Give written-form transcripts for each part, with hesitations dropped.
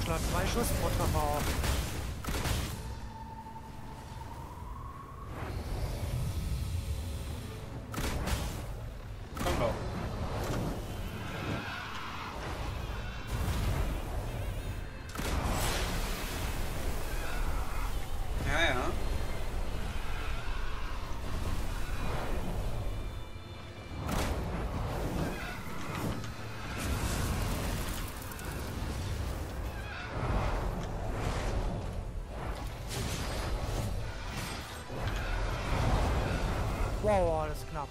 Genau, schlag 2 Schuss pro Treffer auf. Komm. Ja. Wow, alles knapp.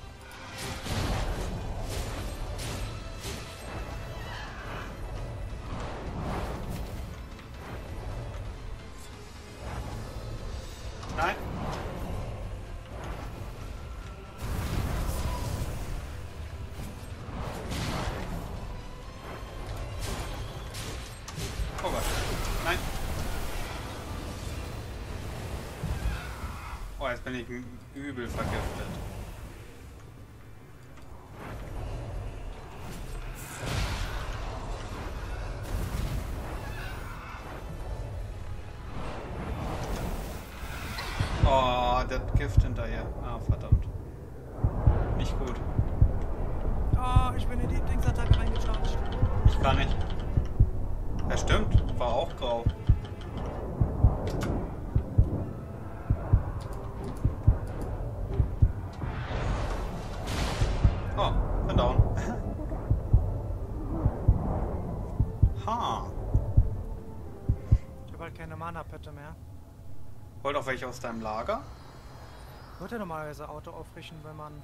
Nein. Oh Gott. Nein. Oh, jetzt bin ich übel vergiftet. Oh, das Gift hinterher. Ah, verdammt. Nicht gut. Oh, ich bin in die Dingsattacke reingecharged. Ich kann nicht. Ja, stimmt. War auch grau. Oh, bin down. Ha. Ich habe halt keine Mana-Pette mehr. Wollt auch welche aus deinem Lager? Wird ja normalerweise Auto aufrichten, wenn man...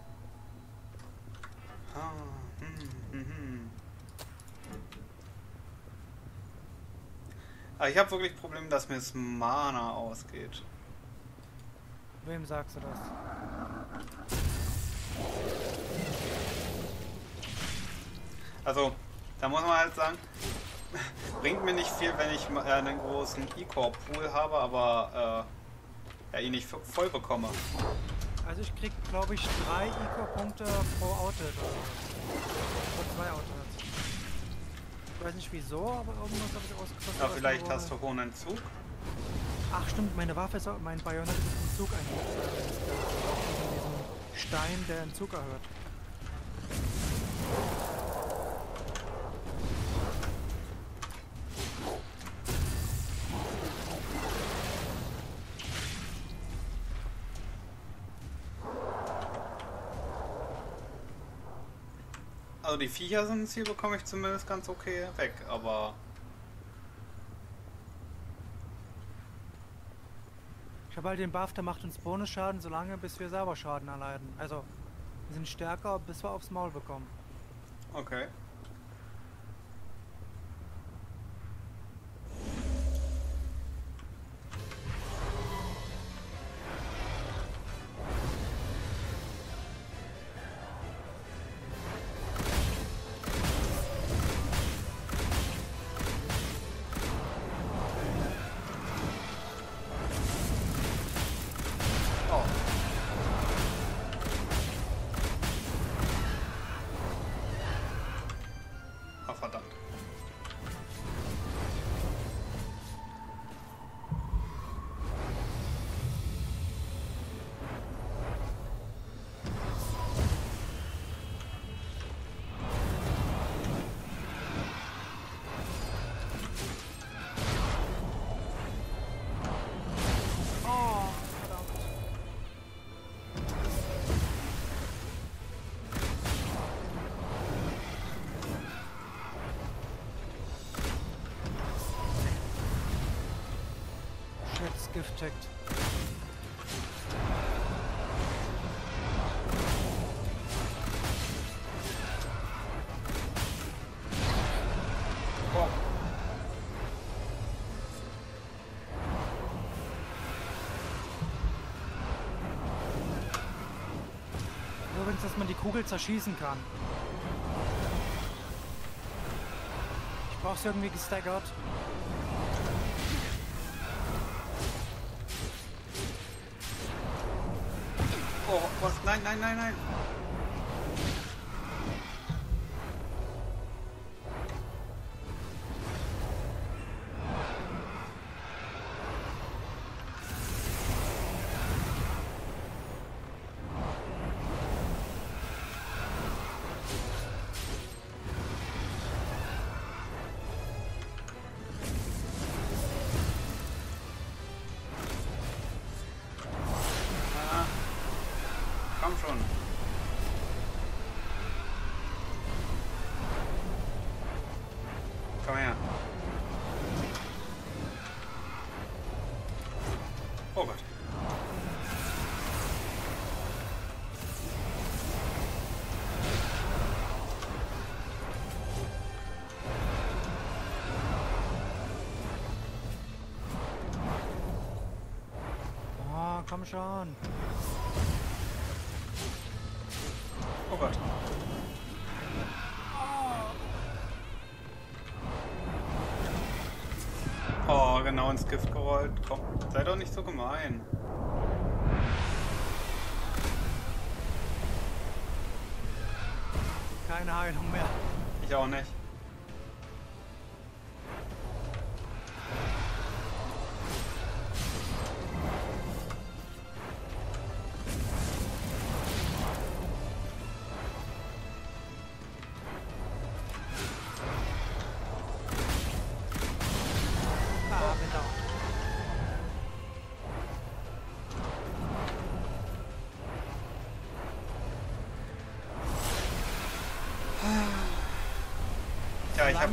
Ah, Aber ich habe wirklich Probleme, dass mir das Mana ausgeht. Wem sagst du das? Also, da muss man halt sagen... Bringt mir nicht viel, wenn ich einen großen E-Corp-Pool habe, aber... ja, ihn nicht voll bekomme. Also ich krieg, glaube ich, 3 Eco-Punkte pro Outlet oder pro 2 Outlets. Ich weiß nicht wieso, aber irgendwas habe ich ausgekostet. Ja, vielleicht hast du hohen Entzug. Ach stimmt, meine Waffe ist auch, mein Bajonett ist mit Entzug eingesetzt. Diesen Stein, der Entzug erhöht. Also die Viecher sind hier, bekomme ich zumindest ganz okay weg, aber... Ich habe halt den Buff, der macht uns Bonusschaden, solange bis wir selber Schaden erleiden. Also, wir sind stärker, bis wir aufs Maul bekommen. Okay. Verdammt. Gift checkt. Oh. Übrigens, dass man die Kugel zerschießen kann. Ich brauch's irgendwie gestaggert. Oh, was? Nein. Komm her. Oh Gott. Oh, komm schon. Oh Gott. Oh, genau ins Gift gerollt. Komm, sei doch nicht so gemein. Keine Heilung mehr. Ich auch nicht.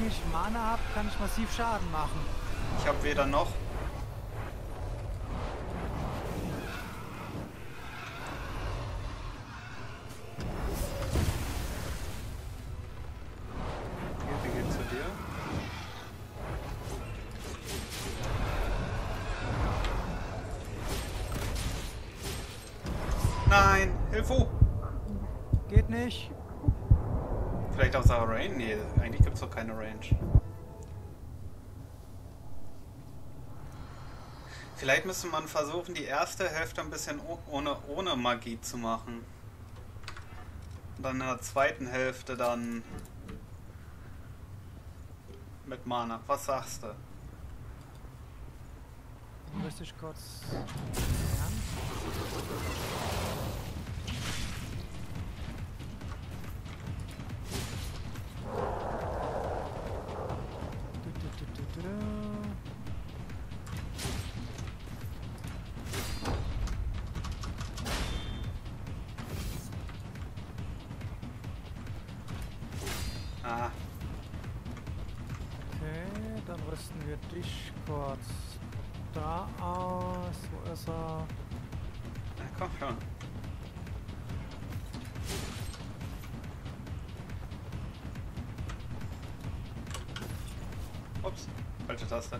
Wenn ich Mana habe, kann ich massiv Schaden machen. Ich habe weder noch. Wie geht's zu dir? Nein, Hilfe! Geht nicht. Vielleicht außer Range? Nee, eigentlich gibt es doch keine Range. Vielleicht müsste man versuchen, die erste Hälfte ein bisschen ohne Magie zu machen. Und dann in der zweiten Hälfte dann mit Mana. Was sagst du? Müsste ich kurz... Ah. Okay, dann rüsten wir dich kurz da aus. Wo ist er? Na komm schon. Ups, falsche Taste.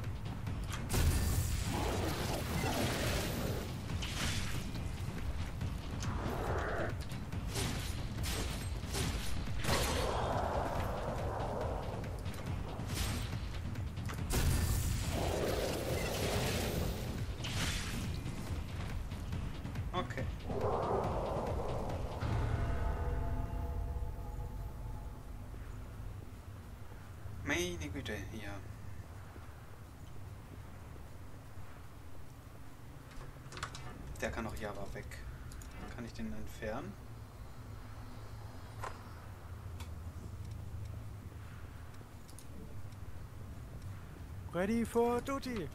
Okay. Meine Güte, ja. Der kann auch Java weg. Kann ich den entfernen? Ready for duty.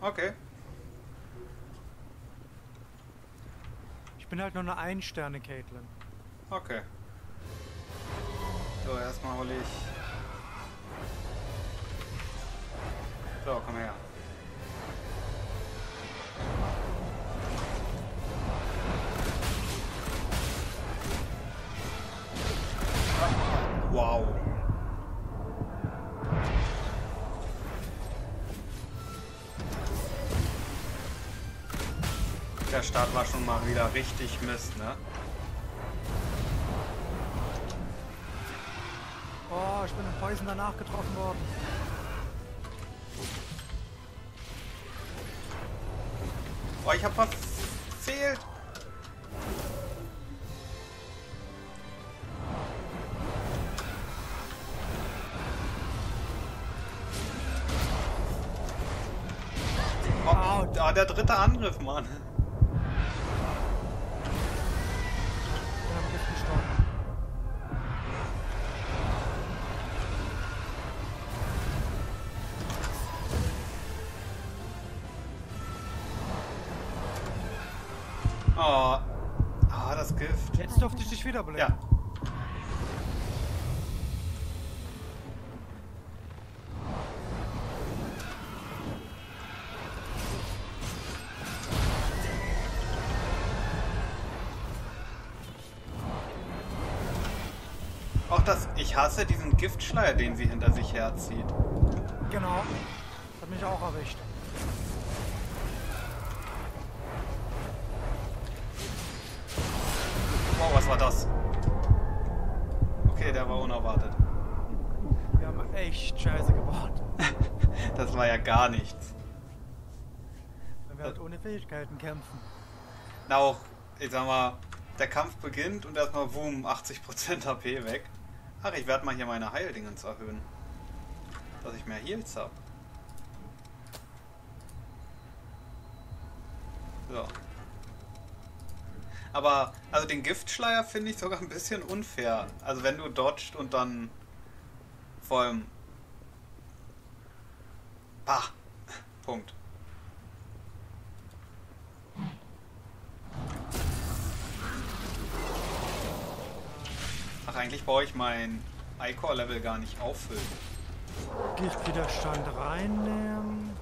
Okay. Ich bin halt nur eine 1-Sterne, Caitlin. Okay. So, erstmal hole ich... So, komm her. Wow. Der Start war schon mal wieder richtig Mist, ne? Oh, ich bin im Poison danach getroffen worden. Oh, ich hab verfehlt. Oh, da der dritte Angriff, Mann. Oh. Ah, das Gift. Jetzt durfte ich dich wieder blenden. Ja. Ich hasse diesen Giftschleier, den sie hinter sich herzieht. Genau. Hat mich auch erwischt. Wow, was war das? Okay, der war unerwartet. Wir haben echt Scheiße gebaut. Das war ja gar nichts. Wenn wir halt ohne Fähigkeiten kämpfen. Na auch, ich sag mal, der Kampf beginnt und erstmal boom, 80% HP weg. Ach, ich werde mal hier meine Heildingens erhöhen. Dass ich mehr Heals habe. So. Aber, also den Giftschleier finde ich sogar ein bisschen unfair. Also wenn du dodgst und dann vor allem bah! Punkt. Ach, eigentlich brauche ich mein I-Core-Level gar nicht auffüllen. Giftwiderstand reinnehmen.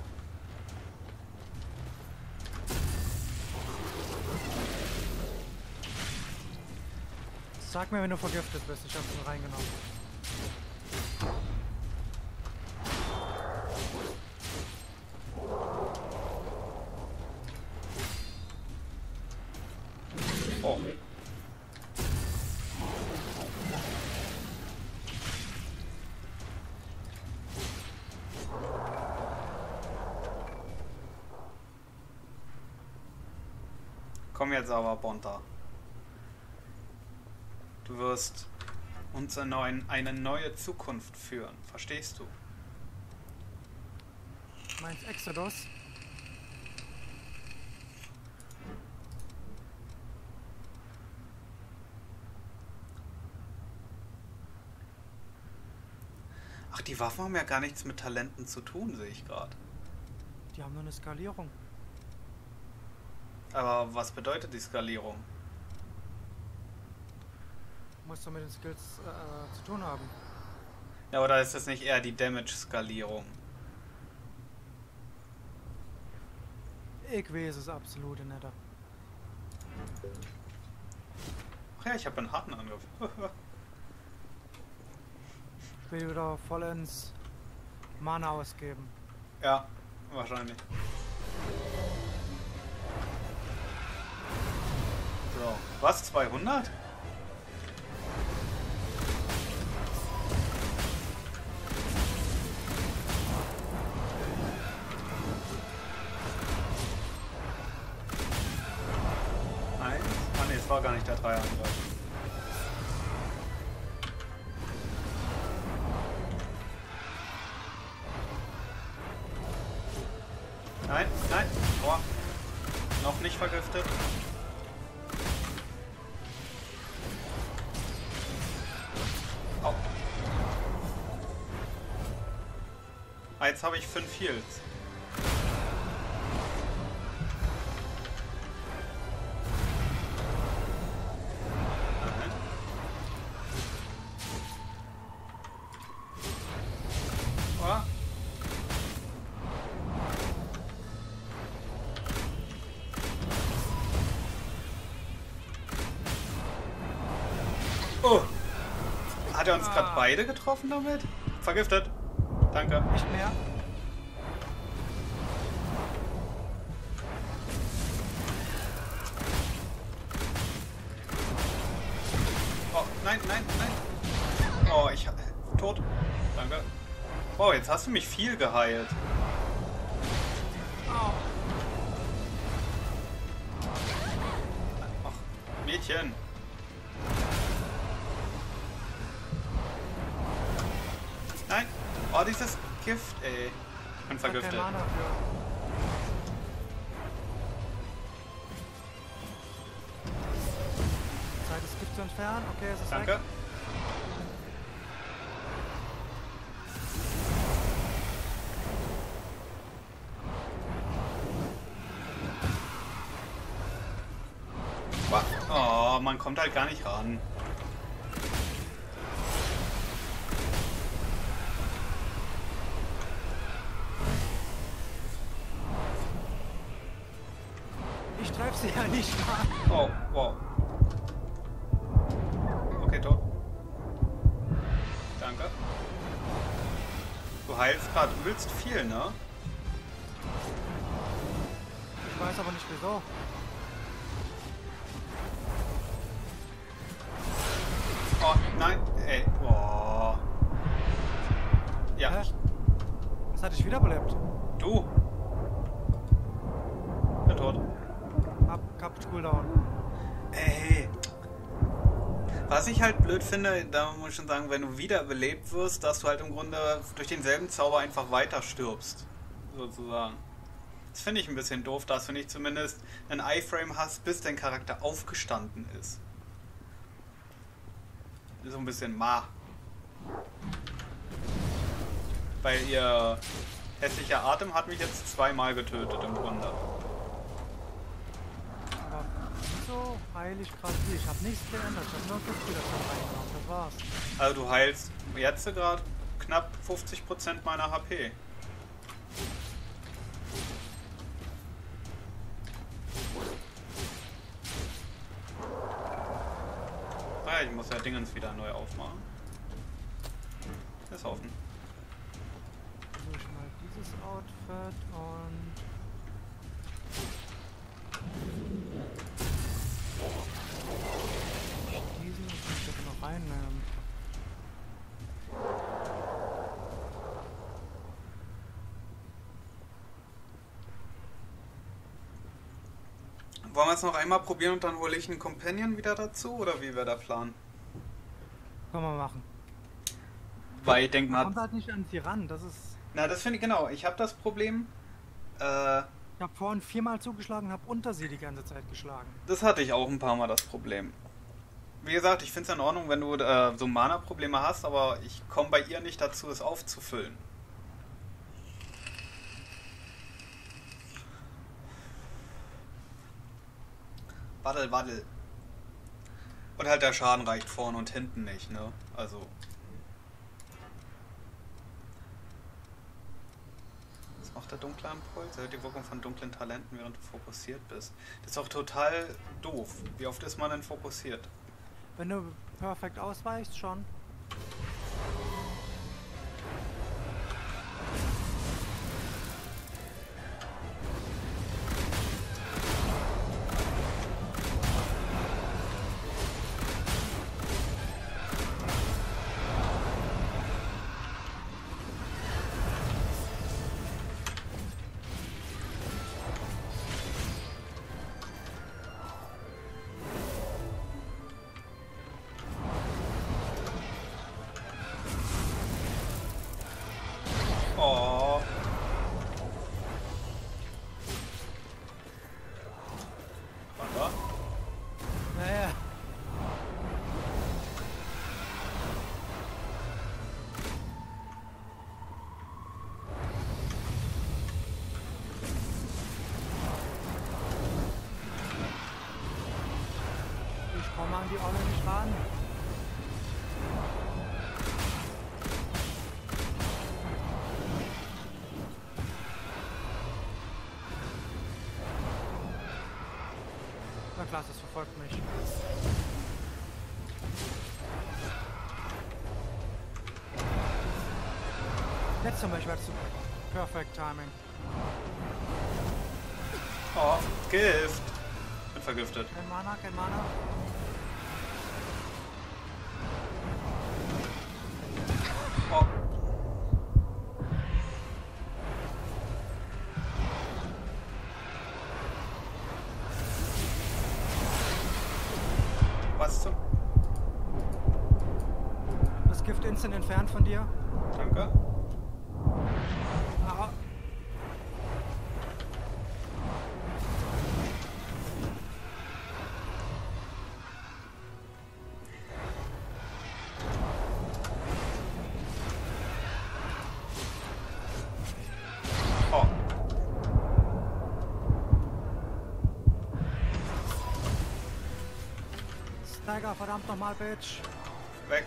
Sag mir, wenn du vergiftet bist, ich habe ihn reingenommen. Oh. Komm jetzt aber, Bonta. Du wirst uns eine neue Zukunft führen. Verstehst du? Meinst Exodus? Ach, die Waffen haben ja gar nichts mit Talenten zu tun, sehe ich gerade. Die haben nur eine Skalierung. Aber was bedeutet die Skalierung? Muss doch mit den Skills zu tun haben. Ja, oder ist das nicht eher die Damage-Skalierung? Ich weiß es absolut nicht. Ach ja, ich habe einen harten Angriff. Ich will wieder vollends Mana ausgeben. Ja, wahrscheinlich. So, was? 200? Eins? Ah ne, es war gar nicht der Dreier. Nein, nein, boah. Noch nicht vergiftet. Jetzt habe ich 5 Heals. Oder? Oh! Hat er uns gerade beide getroffen damit? Vergiftet. Danke. Nicht mehr. Oh, nein, nein, nein. Oh, ich... Tot. Danke. Oh, jetzt hast du mich viel geheilt. Ach, Mädchen. Nein. Oh, dieses Gift, ey. Ich bin vergiftet. Zeit, es gibt zu entfernen. Okay, es ist danke. Weg. Oh, man kommt halt gar nicht ran. Ja, nicht wahr. Oh, wow. Okay, tot. heilst gerade übelst viel, ne? Ich weiß aber nicht wieso. Oh, nein, ey, boah. Ja. Hä? Das hatte ich wiederbelebt. Du? Ich bin tot. Hab Cooldown. Ey. Was ich halt blöd finde, da muss ich schon sagen, wenn du wiederbelebt wirst, dass du halt im Grunde durch denselben Zauber einfach weiter stirbst. Sozusagen. Das finde ich ein bisschen doof, dass du nicht zumindest einen Iframe hast, bis dein Charakter aufgestanden ist. Ist so ein bisschen ma. Weil ihr hässlicher Atem hat mich jetzt zweimal getötet im Grunde. Aber wieso heile ich gerade hier? Ich habe nichts geändert, ich habe nur 50% reingemacht, das war's. Also du heilst jetzt gerade knapp 50% meiner HP. Ich muss ja Dingens wieder neu aufmachen. Das ist offen. Versuche ich mal dieses Outfit und diesen muss ich jetzt noch reinnehmen. Wollen wir es noch einmal probieren und dann hole ich einen Companion wieder dazu? Oder wie wäre der Plan? Können wir machen. Weil ich denke mal... Man kommt halt nicht an sie ran, das ist... Na, das finde ich, genau. Ich habe das Problem... Ich habe vorhin viermal zugeschlagen und habe unter sie die ganze Zeit geschlagen. Das hatte ich auch ein paar Mal, das Problem. Wie gesagt, ich finde es ja in Ordnung, wenn du so Mana-Probleme hast, aber ich komme bei ihr nicht dazu, es aufzufüllen. Waddel, waddel. Und halt der Schaden reicht vorne und hinten nicht, ne? Also. Was macht der dunkle Impuls? Er hat die Wirkung von dunklen Talenten, während du fokussiert bist. Das ist auch total doof. Wie oft ist man denn fokussiert? Wenn du perfekt ausweichst, schon. Die auch noch nicht ran. Na klar, das verfolgt mich. Letztes Mal, ich war zu perfect timing. Oh, Gift. Bin vergiftet. Kein Mana, kein Mana. Entfernt von dir. Danke. Aha. Oh. Steiger, verdammt nochmal, Bitch. Weg.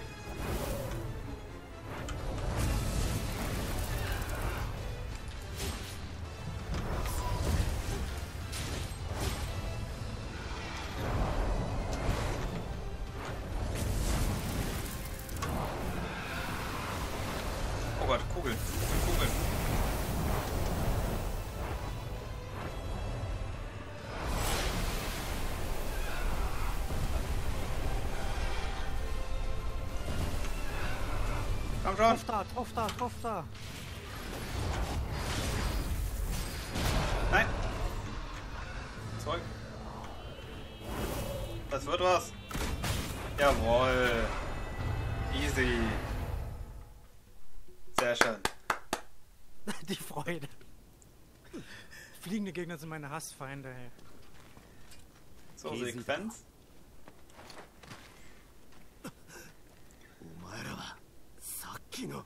Kugel, Kugel, Kugel. Komm schon! Drauf da! Nein! Zeug! Das wird was! Jawohl! Easy! Sehr schön! Die Freude! Fliegende Gegner sind meine Hassfeinde, ey. So, Sequenz.終わら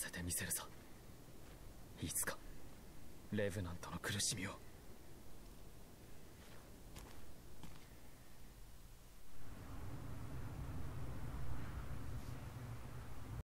せてみせるさ。いつかレヴナントの苦しみを。